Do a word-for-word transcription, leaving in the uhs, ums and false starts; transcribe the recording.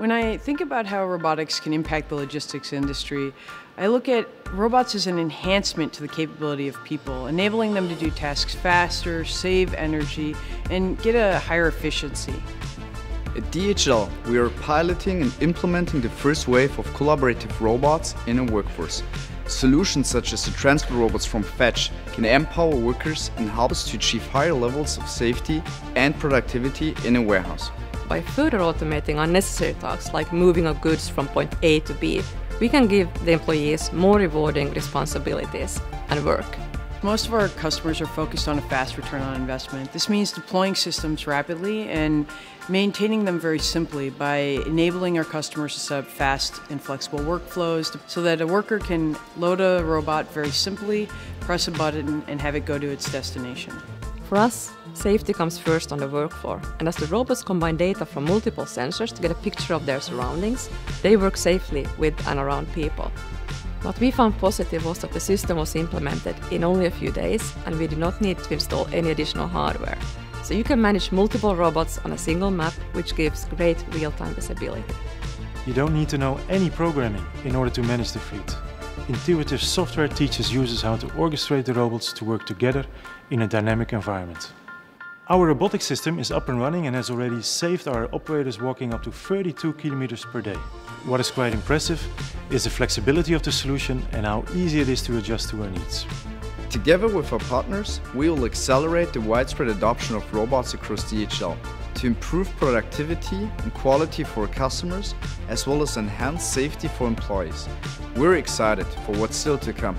When I think about how robotics can impact the logistics industry, I look at robots as an enhancement to the capability of people, enabling them to do tasks faster, save energy, and get a higher efficiency. At D H L, we are piloting and implementing the first wave of collaborative robots in a workforce. Solutions such as the transfer robots from Fetch can empower workers and help us to achieve higher levels of safety and productivity in a warehouse. By further automating unnecessary tasks like moving of goods from point A to B, we can give the employees more rewarding responsibilities and work. Most of our customers are focused on a fast return on investment. This means deploying systems rapidly and maintaining them very simply by enabling our customers to set up fast and flexible workflows so that a worker can load a robot very simply, press a button, and have it go to its destination. For us, safety comes first on the work floor, and as the robots combine data from multiple sensors to get a picture of their surroundings, they work safely with and around people. What we found positive was that the system was implemented in only a few days, and we did not need to install any additional hardware. So you can manage multiple robots on a single map, which gives great real-time visibility. You don't need to know any programming in order to manage the fleet. Intuitive software teaches users how to orchestrate the robots to work together in a dynamic environment. Our robotic system is up and running and has already saved our operators walking up to thirty-two kilometers per day. What is quite impressive is the flexibility of the solution and how easy it is to adjust to our needs. Together with our partners, we will accelerate the widespread adoption of robots across D H L to improve productivity and quality for customers, as well as enhance safety for employees. We're excited for what's still to come.